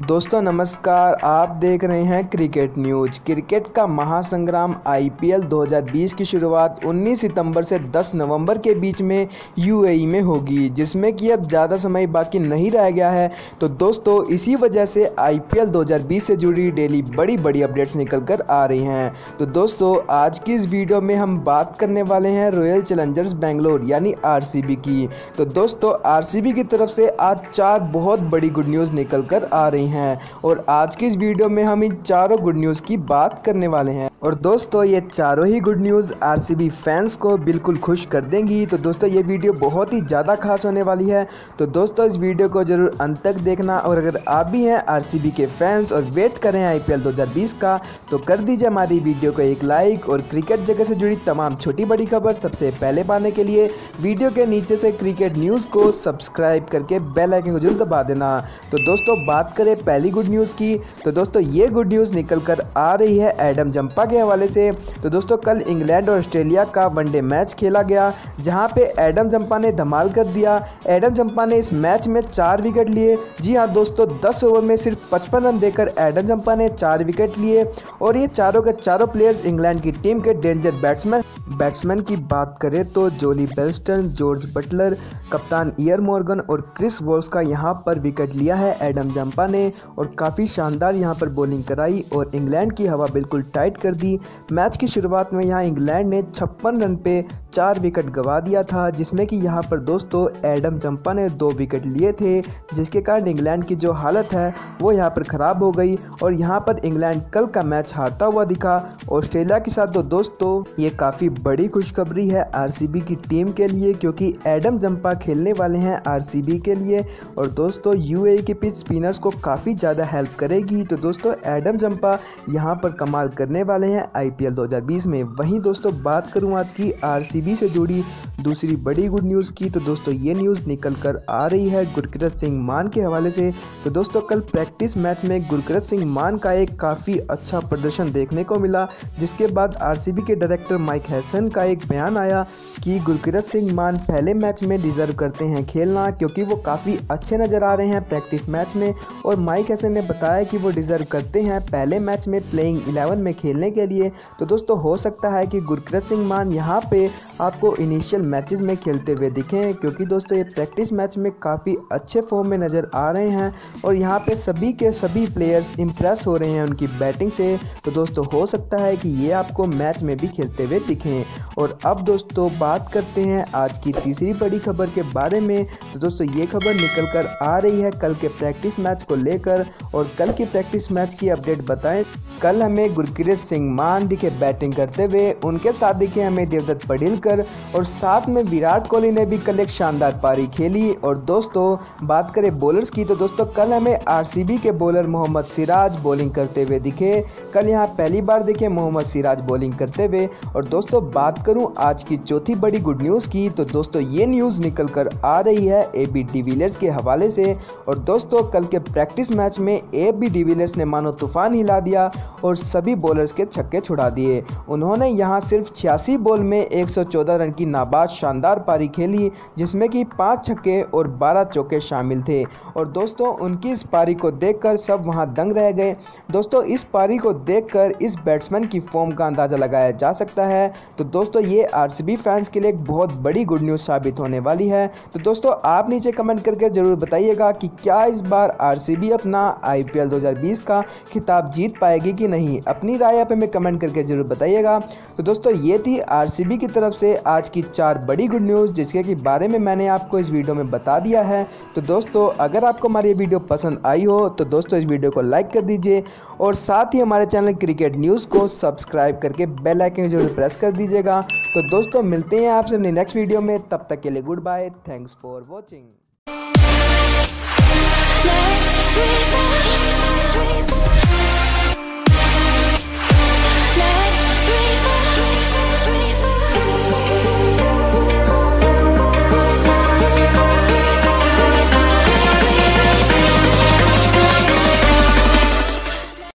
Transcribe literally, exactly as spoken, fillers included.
दोस्तों नमस्कार, आप देख रहे हैं क्रिकेट न्यूज। क्रिकेट का महासंग्राम आईपीएल दो हज़ार बीस की शुरुआत उन्नीस सितंबर से दस नवंबर के बीच में यूएई में होगी, जिसमें कि अब ज़्यादा समय बाकी नहीं रह गया है। तो दोस्तों इसी वजह से आईपीएल दो हज़ार बीस से जुड़ी डेली बड़ी बड़ी अपडेट्स निकल कर आ रही हैं। तो दोस्तों आज की इस वीडियो में हम बात करने वाले हैं रॉयल चैलेंजर्स बेंगलोर यानी आरसीबी की। तो दोस्तों आरसीबी की तरफ से आज चार बहुत बड़ी गुड न्यूज़ निकल कर आ रही हैं हैं और आज की इस वीडियो में हम इन चारों गुड न्यूज़ की बात करने वाले हैं। और दोस्तों ये चारों ही गुड न्यूज़ आरसीबी फैंस को बिल्कुल खुश कर देंगी। तो दोस्तों ये वीडियो बहुत ही ज़्यादा खास होने वाली है, तो दोस्तों इस वीडियो को जरूर अंत तक देखना। और अगर आप भी हैं आरसीबी के फैंस और वेट कर रहे हैं आईपीएल दो हज़ार बीस का, तो कर दीजिए हमारी वीडियो को एक लाइक। और क्रिकेट जगत से जुड़ी तमाम छोटी बड़ी खबर सबसे पहले पाने के लिए वीडियो के नीचे से क्रिकेट न्यूज़ को सब्सक्राइब करके बेल आइकन को जरूर दबा देना। तो दोस्तों बात करें पहली गुड न्यूज़ की, तो दोस्तों ये गुड न्यूज़ निकल कर आ रही है एडम जंपा के हवाले से। तो दोस्तों कल इंग्लैंड और ऑस्ट्रेलिया का वनडे मैच खेला गया, जहां पे एडम जंपा ने धमाल कर दिया। एडम जंपा ने इस मैच में चार विकेट लिए। जी हां दोस्तों, दस ओवर में सिर्फ पचपन रन देकर एडम जंपा ने चार विकेट लिए। और ये चारों के चारों प्लेयर्स इंग्लैंड की टीम के डेंजर बैट्समैन बैट्समैन की बात करें तो जोली बेल्स्टन, जॉर्ज बटलर, कप्तान ईयर मॉर्गन और क्रिस वोल्स का यहाँ पर विकेट लिया है एडम जंपा ने। और काफ़ी शानदार यहाँ पर बॉलिंग कराई और इंग्लैंड की हवा बिल्कुल टाइट कर दी। मैच की शुरुआत में यहाँ इंग्लैंड ने छप्पन रन पे चार विकेट गंवा दिया था, जिसमें कि यहाँ पर दोस्तों एडम जंपा ने दो विकेट लिए थे, जिसके कारण इंग्लैंड की जो हालत है वो यहाँ पर ख़राब हो गई। और यहाँ पर इंग्लैंड कल का मैच हारता हुआ दिखा ऑस्ट्रेलिया के साथ। तो दोस्तों ये काफ़ी बड़ी खुशखबरी है आरसीबी की टीम के लिए, क्योंकि एडम जंपा खेलने वाले हैं आरसीबी के लिए। और दोस्तों यूएई के पिच स्पिनर्स को काफ़ी ज़्यादा हेल्प करेगी। तो दोस्तों एडम जंपा यहाँ पर कमाल करने वाले हैं आईपीएल दो हज़ार बीस में। वहीं दोस्तों बात करूँ आज की आरसीबी से जुड़ी दूसरी बड़ी गुड न्यूज़ की, तो दोस्तों ये न्यूज़ निकल कर आ रही है गुरकीरत सिंह मान के हवाले से। तो दोस्तों कल प्रैक्टिस मैच में गुरकीरत सिंह मान का एक काफ़ी अच्छा प्रदर्शन देखने को मिला, जिसके बाद आरसीबी के डायरेक्टर माइक हैसन का एक बयान आया कि गुरकीरत सिंह मान पहले मैच में डिजर्व करते हैं खेलना, क्योंकि वो काफ़ी अच्छे नज़र आ रहे हैं प्रैक्टिस मैच में। और माइक हेसन ने बताया कि वो डिजर्व करते हैं पहले मैच में प्लेइंग इलेवन में खेलने के लिए। तो दोस्तों हो सकता है कि गुरकीरत सिंह मान यहाँ पे आपको इनिशियल मैचेस में खेलते हुए दिखें, क्योंकि दोस्तों ये प्रैक्टिस मैच में काफ़ी अच्छे फॉर्म में नज़र आ रहे हैं। और यहाँ पर सभी के सभी प्लेयर्स इंप्रेस हो रहे हैं उनकी बैटिंग से। तो दोस्तों हो सकता है कि ये आपको मैच में भी खेलते हुए दिखें। और अब दोस्तों बात करते हैं आज की तीसरी बड़ी खबर के बारे में। तो दोस्तों ये खबर निकल कर आ रही है कल के प्रैक्टिस मैच को लेकर। और कल की प्रैक्टिस मैच की अपडेट बताएं, कल हमें गुरकीरत सिंह मान दिखे बैटिंग करते हुए, उनके साथ दिखे हमें देवदत्त पडिलकर और साथ में विराट कोहली ने भी कल एक शानदार पारी खेली। और दोस्तों बात करें बॉलर्स की, तो दोस्तों कल हमें आरसीबी के बॉलर मोहम्मद सिराज बॉलिंग करते हुए दिखे। कल यहाँ पहली बार दिखे मोहम्मद सिराज बॉलिंग करते हुए। और दोस्तों बात करूं आज की चौथी बड़ी गुड न्यूज़ की, तो दोस्तों ये न्यूज़ निकल कर आ रही है एबी डी विलियर्स के हवाले से। और दोस्तों कल के प्रैक्टिस मैच में एबी डी विलियर्स ने मानो तूफान हिला दिया और सभी बॉलर्स के छक्के छुड़ा दिए। उन्होंने यहां सिर्फ छियासी बॉल में एक सौ चौदह रन की नाबाद शानदार पारी खेली, जिसमें कि पाँच छक्के और बारह चौके शामिल थे। और दोस्तों उनकी इस पारी को देखकर सब वहां दंग रह गए। दोस्तों इस पारी को देखकर इस बैट्समैन की फॉर्म का अंदाज़ा लगाया जा सकता है। तो दोस्तों ये आरसीबी फैंस के लिए एक बहुत बड़ी गुड न्यूज़ साबित होने वाली है। तो दोस्तों आप नीचे कमेंट करके ज़रूर बताइएगा कि क्या इस बार आरसीबी अपना आईपीएल दो हज़ार बीस का खिताब जीत पाएगी कि नहीं। अपनी राय आप हमें कमेंट करके ज़रूर बताइएगा। तो दोस्तों ये थी आरसीबी की तरफ से आज की चार बड़ी गुड न्यूज़, जिसके के बारे में मैंने आपको इस वीडियो में बता दिया है। तो दोस्तों अगर आपको हमारी ये वीडियो पसंद आई हो तो दोस्तों इस वीडियो को लाइक कर दीजिए और साथ ही हमारे चैनल क्रिकेट न्यूज़ को सब्सक्राइब करके बेल आइकन जरूर प्रेस कर दीजिएगा। तो दोस्तों मिलते हैं आपसे अपने नेक्स्ट वीडियो में, तब तक के लिए goodbye, thanks for watching.